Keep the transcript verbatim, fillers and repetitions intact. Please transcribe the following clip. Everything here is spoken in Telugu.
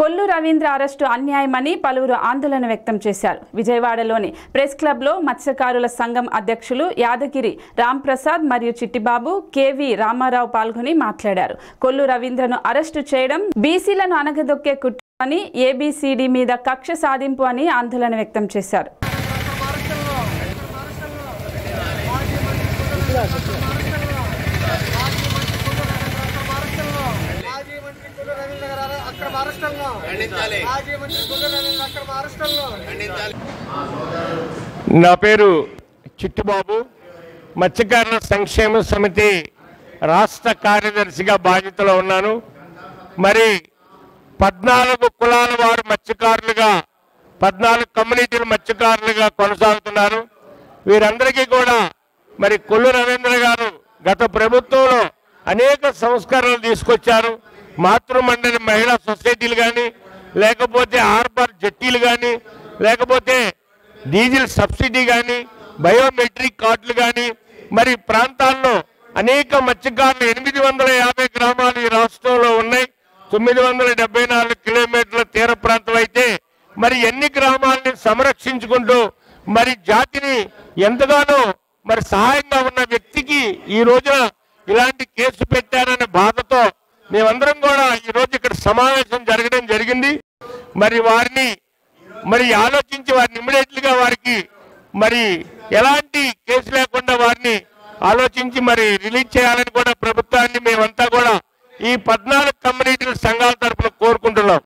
కొల్లు రవీంద్ర అరెస్టు అన్యాయమని పలువురు ఆందోళన వ్యక్తం చేశారు. విజయవాడలోని ప్రెస్ క్లబ్లో మత్స్యకారుల సంఘం అధ్యక్షులు యాదగిరి రాంప్రసాద్ మరియు చిట్టిబాబు, కేవి రామారావు పాల్గొని మాట్లాడారు. కొల్లు రవీంద్రను అరెస్టు చేయడం బీసీలను అనగదొక్కే కుట్ర అని, ఏబీసీడీ మీద కక్ష సాధింపు అని ఆందోళన వ్యక్తం చేశారు. నా పేరు చిట్టిబాబు. మత్స్యకారుల సంక్షేమ సమితి రాష్ట్ర కార్యదర్శిగా బాధ్యతలో ఉన్నాను. మరి పద్నాలుగు కులాల వారు మత్స్యకారులుగా, పద్నాలుగు కమ్యూనిటీలు మత్స్యకారులుగా కొనసాగుతున్నారు. వీరందరికీ కూడా మరి కొల్లు రవీంద్ర గారు గత ప్రభుత్వంలో అనేక సంస్కరణలు తీసుకొచ్చారు. మాతృమండలి మహిళా సొసైటీలు కానీ, లేకపోతే హార్బర్ జట్టీలు కానీ, లేకపోతే డీజిల్ సబ్సిడీ కానీ, బయోమెట్రిక్ కార్డులు కానీ, మరి ప్రాంతాల్లో అనేక మత్స్యకారులు ఎనిమిది వందల యాభై గ్రామాలు ఈ రాష్ట్రంలో ఉన్నాయి. తొమ్మిది వందల డెబ్బై నాలుగు కిలోమీటర్ల తీర ప్రాంతం అయితే మరి ఎన్ని గ్రామాలని సంరక్షించుకుంటూ మరి జాతిని ఎంతగానో మరి సహాయంగా ఉన్న వ్యక్తికి ఈ రోజున ఇలాంటి కేసు పెట్టారనే బాధతో మేమందరం కూడా ఈరోజు ఇక్కడ సమావేశం జరగడం జరిగింది. మరి వారిని మరి ఆలోచించి వారిని ఇమ్మీడియట్లీగా వారికి మరి ఎలాంటి కేసు లేకుండా వారిని ఆలోచించి మరి రిలీజ్ చేయాలని కూడా ప్రభుత్వాన్ని మేమంతా కూడా ఈ పద్నాలుగు కమ్యూనిటీల సంఘాల తరఫున కోరుకుంటున్నాం.